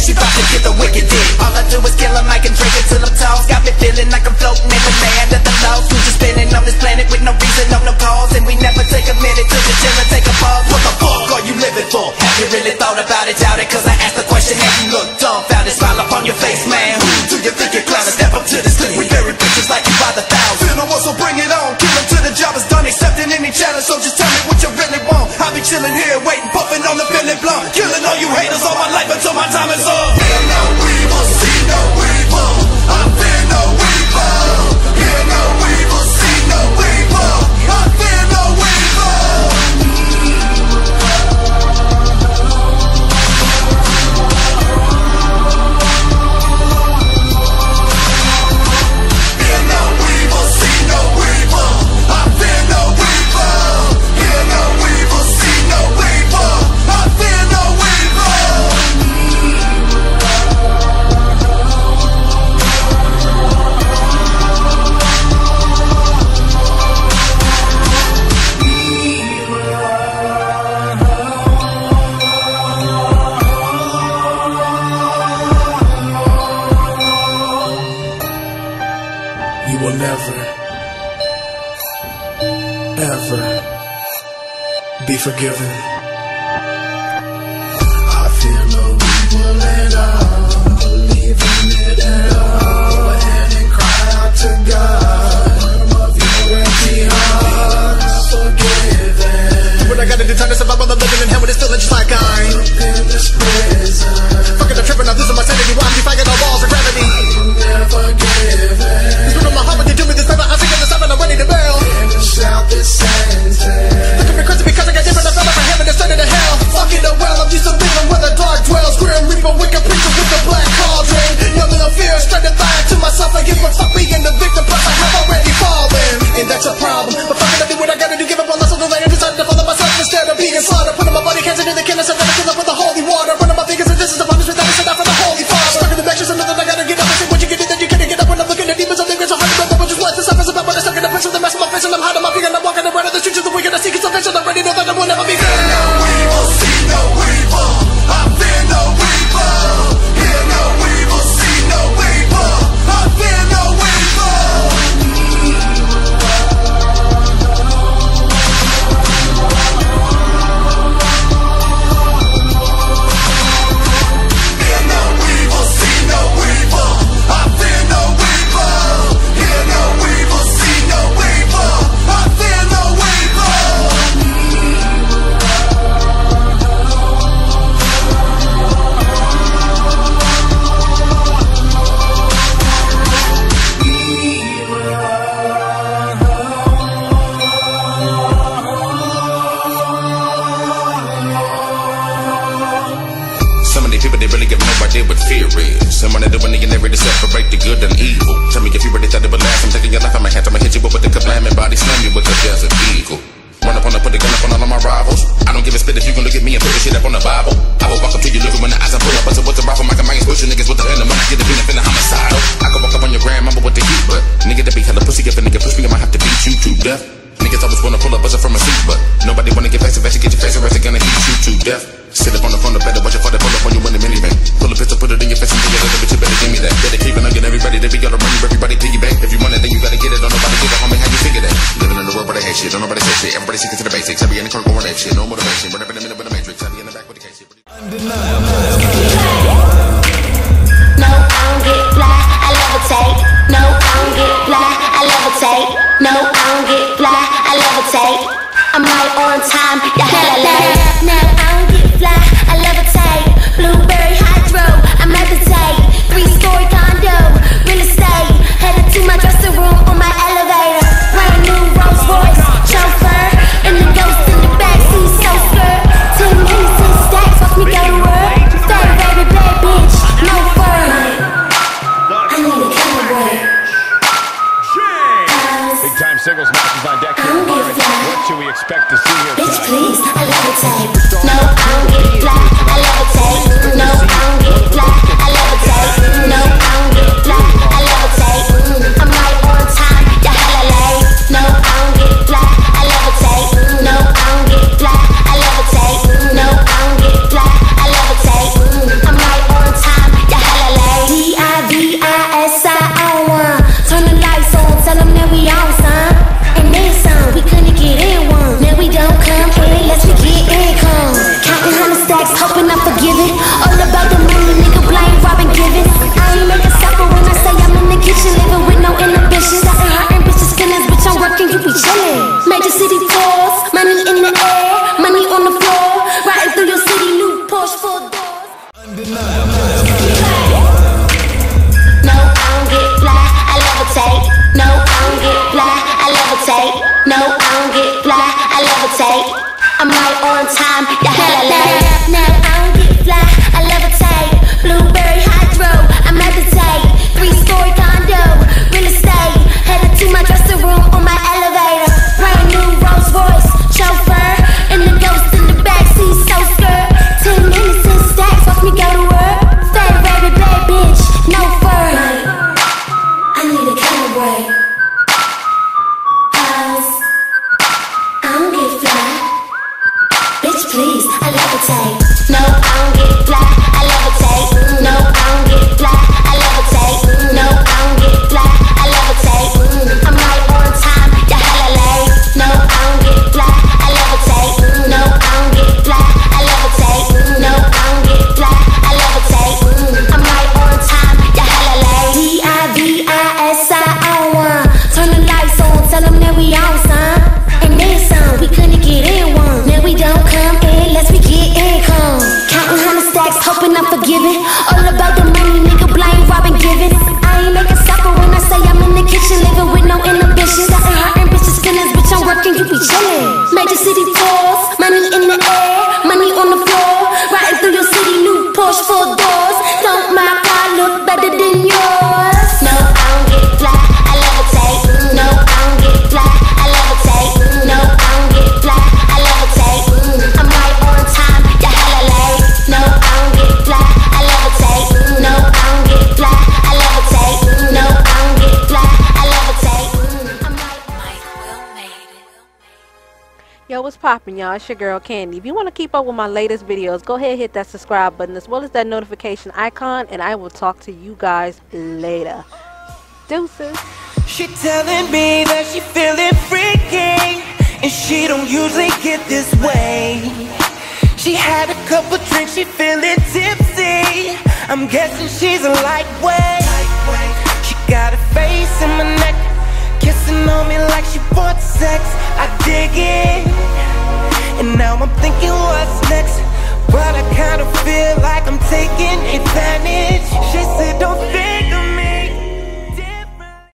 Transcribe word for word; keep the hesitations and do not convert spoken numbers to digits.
say she about to get the wicked dick. All I do is kill a mic and drink it till I'm tossed. Got me feeling like I'm floating in the land of the lost. We just spinning on this planet with no reason, on no cause. And we never take a minute to the gym and take a pause. What the fuck are you living for? Have you really thought about it? Doubt it, cause I asked the question and you look dumbfounded. Smile upon your face, man. Who do you think you're clowning? Step up to this clip. We bury pictures like you by the thousand. Feel the muscle, bring it on. Kill them till the job is done. Accepting any challenge, so just tell me what you really want. I'll be chilling here, waiting, puffing on the feeling blunt. Killing all you haters all my life until my time is up. Hear no evil, see no evil. I fear no evil. Hear no evil, see no evil. I fear no evil. Hear no evil, see no evil. I fear no evil. Hear no evil, see no evil. I fear no evil. You will never, ever be forgiven. I feel no evil at all, believe in it at all. Go ahead and cry out to God, firm of your empty heart, forgiven. What I gotta do, time to survive while I'm living in hell with this feeling just like I ain't up in this prison. Fucking I'm tripping, I'm losing my sanity, why I'm defying all walls of gravity. I will never give in. Time. No, I don't get fly, I levitate. I'm right on time, you're hella late. No, I don't get fly, I levitate. Blueberry hydro, I meditate. Three-story condo, real estate. Headed to my dressing room on my elevator. Brand new Rolls Royce, chauffeur. And the ghost in the backseat, so scared. Ten minutes and stacks, watch me go to work. Fat rabbit, bad bitch, no fur. I need a camera break. Please, I levitate. No, I don't get fly, I levitate. No, I don't get fly, I levitate. No, I don't get fly, I levitate. I'm right on time, you're hella late. No, I don't get fly, I levitate. No, I don't get fly, I levitate. No, I don't get fly, I levitate. I'm right on time, you're hella late. D I V I S I O one. Turn the lights on, tell them that we on, son. And then some, we couldn't get in one. Now we don't come. Hoping I'm forgiven. All about the money, nigga, blame robbing, giving. I ain't making supper when I say I'm in the kitchen, living with no inhibitions. Gotten hurting bitches' feelings, bitch, I'm working, you be chillin'. Major city tours, money in the air, money on the floor. Riding through your city, new Porsche, four doors. Don't mind, I look better than yours. No, I don't get fly, I levitate. No, I don't get fly, I levitate. No, I don't get fly, I levitate. I'm right on time, you're hella late. No, I Yo, what's poppin', y'all? It's your girl Candy. If you want to keep up with my latest videos, go ahead and hit that subscribe button as well as that notification icon, and I will talk to you guys later. Deuces. She telling me that she feeling freaky, and she don't usually get this way. She had a couple drinks, she feeling tipsy. I'm guessing she's a lightweight. She got a face in my neck, kissing on me like she wants sex. I dig it, and now I'm thinking what's next, but I kinda feel like I'm taking advantage. She said